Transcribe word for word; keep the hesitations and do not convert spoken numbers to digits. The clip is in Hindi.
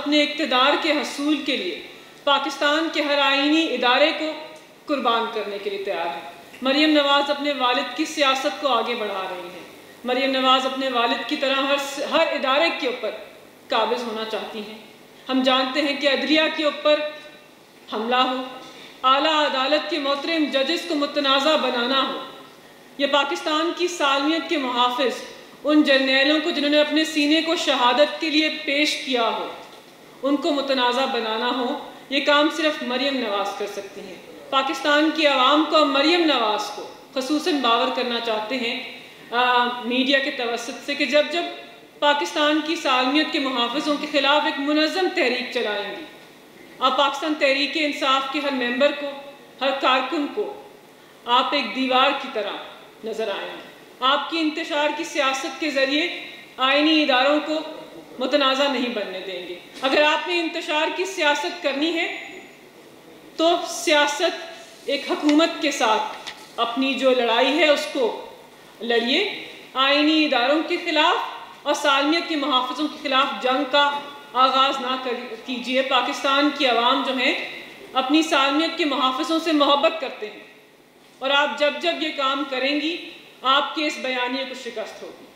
अपने इक़्तिदार के हसूल के लिए पाकिस्तान के हर आइनी इदारे को कुर्बान करने के लिए तैयार है। मरीम नवाज़ अपने वालिद की सियासत को आगे बढ़ा रही हैं। मरीम नवाज़ अपने वालिद की तरह हर हर इदारे के ऊपर काबिज़ होना चाहती हैं। हम जानते हैं कि अदलिया के ऊपर हमला हो, आला अदालत के मोहतरम जजेस को मुतनाज़ा बनाना हो, यह पाकिस्तान की सालमियत के मुहाफ़िज़ उन जर्नैलों को जिन्होंने अपने सीने को शहादत के लिए पेश किया हो, उनको मुतनाज़ा बनाना हो, ये काम सिर्फ मरीम नवाज़ कर सकती हैं। पाकिस्तान की आवाम को, मरीम नवाज़ को खसूसन बावर करना चाहते हैं आ, मीडिया के तवसत से कि जब जब पाकिस्तान की सालमियत के मुहाफ़िज़ों के ख़िलाफ़ एक मुनज़्ज़म तहरीक चलाएँगी। आप पाकिस्तान तहरीक इंसाफ के हर मेंबर को, हर कारकुन को आप एक दीवार की तरह नज़र आएंगे। आपकी इंतशार की सियासत के ज़रिए आइनी इदारों को मुतनाज़ा नहीं बनने देंगे। अगर आपने इंतशार की सियासत करनी है तो सियासत एक हकूमत के साथ अपनी जो लड़ाई है उसको लड़िए। आइनी इदारों के ख़िलाफ़ और सालमियत के मुहाफ़िज़ों के ख़िलाफ़ जंग का आगाज़ ना कीजिए। पाकिस्तान की आवाम जो है अपनी सालमियत के मुहाफ़िज़ों से मोहब्बत करते हैं और आप जब जब ये काम करेंगी आपके इस बयानिए को शिकस्त होगी।